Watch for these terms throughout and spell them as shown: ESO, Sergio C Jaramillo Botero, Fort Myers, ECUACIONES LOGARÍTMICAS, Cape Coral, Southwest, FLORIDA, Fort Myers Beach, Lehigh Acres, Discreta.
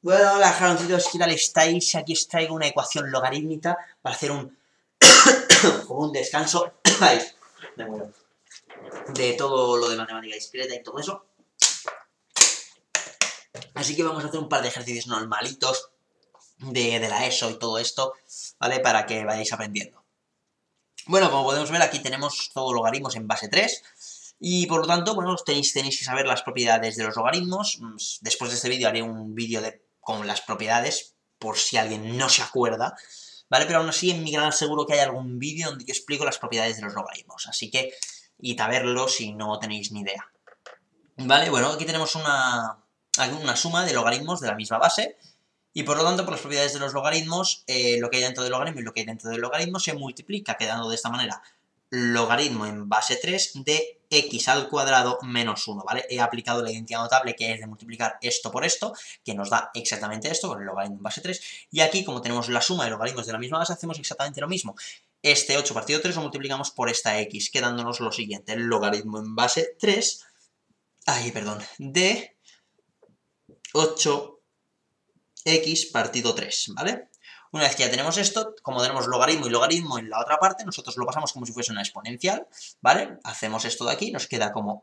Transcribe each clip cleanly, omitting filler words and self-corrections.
Bueno, hola, jaroncitos, ¿qué tal estáis? Aquí os traigo una ecuación logarítmica para hacer un descanso de todo lo de matemática discreta y todo eso. Así que vamos a hacer un par de ejercicios normalitos de la ESO y todo esto, ¿vale? Para que vayáis aprendiendo. Bueno, como podemos ver, aquí tenemos todos logaritmos en base 3. Y por lo tanto, bueno, tenéis que saber las propiedades de los logaritmos. Después de este vídeo haré un vídeo con las propiedades, por si alguien no se acuerda, ¿vale? Pero aún así en mi canal seguro que hay algún vídeo donde yo explico las propiedades de los logaritmos. Así que, id a verlo si no tenéis ni idea. Vale, bueno, aquí tenemos una suma de logaritmos de la misma base. Y por lo tanto, por las propiedades de los logaritmos, lo que hay dentro del logaritmo y lo que hay dentro del logaritmo se multiplica, quedando de esta manera logaritmo en base 3 de x al cuadrado menos 1, ¿vale? He aplicado la identidad notable, que es de multiplicar esto por esto, que nos da exactamente esto, con el logaritmo en base 3, y aquí, como tenemos la suma de logaritmos de la misma base, hacemos exactamente lo mismo. Este 8 partido 3 lo multiplicamos por esta x, quedándonos lo siguiente, el logaritmo en base 3, de 8x partido 3, ¿vale? Una vez que ya tenemos esto, como tenemos logaritmo y logaritmo en la otra parte, nosotros lo pasamos como si fuese una exponencial, ¿vale? Hacemos esto de aquí, nos queda como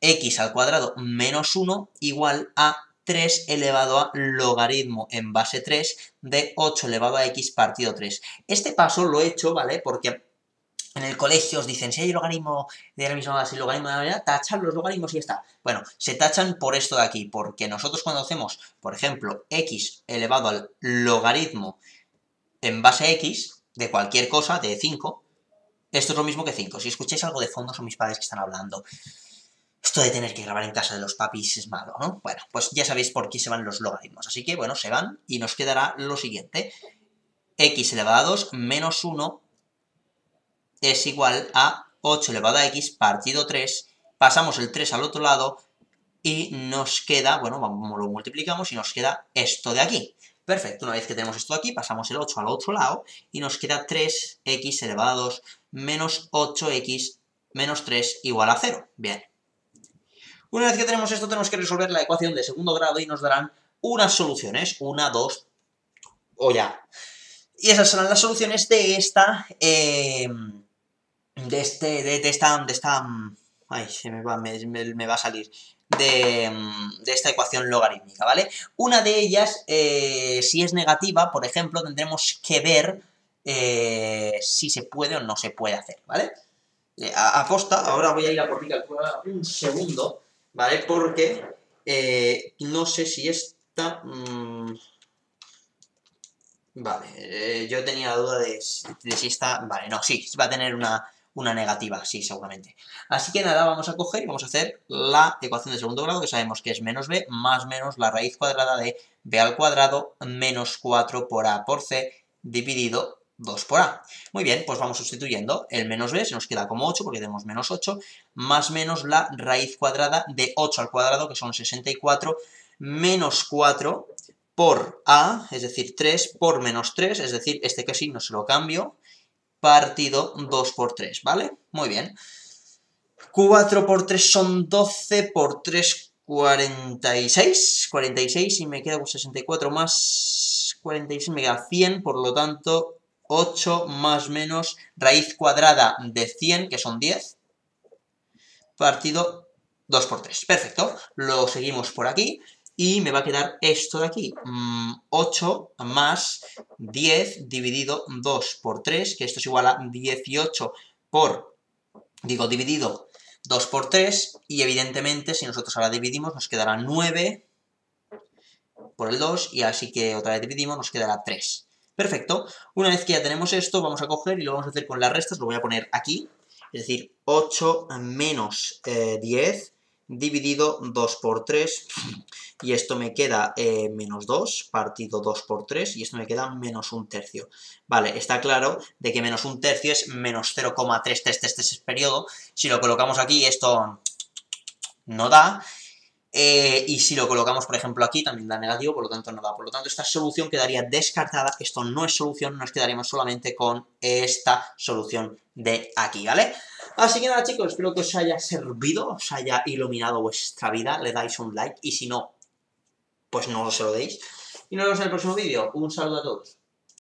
x al cuadrado menos 1 igual a 3 elevado a logaritmo en base 3 de 8 elevado a x partido 3. Este paso lo he hecho, ¿vale? Porque en el colegio os dicen, si hay logaritmo de la misma base y logaritmo de la manera, tachar los logaritmos y ya está. Bueno, se tachan por esto de aquí, porque nosotros cuando hacemos, por ejemplo, x elevado al logaritmo en base a x, de cualquier cosa, de 5, esto es lo mismo que 5. Si escucháis algo de fondo son mis padres que están hablando. Esto de tener que grabar en casa de los papis es malo, ¿no? Bueno, pues ya sabéis por qué se van los logaritmos. Así que, bueno, se van y nos quedará lo siguiente. X elevado a 2 menos 1 es igual a 8 elevado a x partido 3, pasamos el 3 al otro lado y nos queda, bueno, lo multiplicamos y nos queda esto de aquí. Perfecto, una vez que tenemos esto de aquí, pasamos el 8 al otro lado y nos queda 3x elevado a 2 menos 8x menos 3 igual a 0. Bien. Una vez que tenemos esto, tenemos que resolver la ecuación de segundo grado y nos darán unas soluciones, una, dos o ya. Y esas serán las soluciones de esta... de esta ecuación logarítmica, ¿vale? Una de ellas, si es negativa, por ejemplo, tendremos que ver si se puede o no se puede hacer, ¿vale? Aposta, ahora voy a ir a por mi calculadora un segundo, ¿vale? Porque no sé si esta... Vale, yo tenía la duda de si está... Vale, no, sí, va a tener una negativa, sí, seguramente. Así que nada, vamos a coger y vamos a hacer la ecuación de segundo grado, que sabemos que es menos b más menos la raíz cuadrada de b al cuadrado menos 4 por a por c dividido 2 por a. Muy bien, pues vamos sustituyendo el menos b, se nos queda como 8 porque tenemos menos 8, más menos la raíz cuadrada de 8 al cuadrado, que son 64, menos 4... por a, es decir, 3 por menos 3, es decir, este que signo se lo cambio, partido 2 por 3, ¿vale? Muy bien. 4 por 3 son 12, por 3, 46, 46 y me queda 64 más 46, me queda 100, por lo tanto, 8 más menos raíz cuadrada de 100, que son 10, partido 2 por 3. Perfecto, lo seguimos por aquí. Y me va a quedar esto de aquí, 8 más 10 dividido 2 por 3, que esto es igual a 18 dividido 2 por 3, y evidentemente si nosotros ahora dividimos nos quedará 9 por el 2, y así que otra vez dividimos nos quedará 3. Perfecto, una vez que ya tenemos esto, vamos a coger y lo vamos a hacer con las restas, lo voy a poner aquí, es decir, 8 menos 10 dividido 2 por 3, y esto me queda menos 2, partido 2 por 3, y esto me queda menos 1/3. Vale, está claro de que menos 1/3 es menos 0,3333 periodo. Si lo colocamos aquí, esto no da. Y si lo colocamos, por ejemplo, aquí, también da negativo, por lo tanto no da. Por lo tanto, esta solución quedaría descartada, que esto no es solución, nos quedaremos solamente con esta solución de aquí, ¿vale? Así que nada, chicos, espero que os haya servido, os haya iluminado vuestra vida, le dais un like, y si no, pues no se lo deis. Y nos vemos en el próximo vídeo. Un saludo a todos.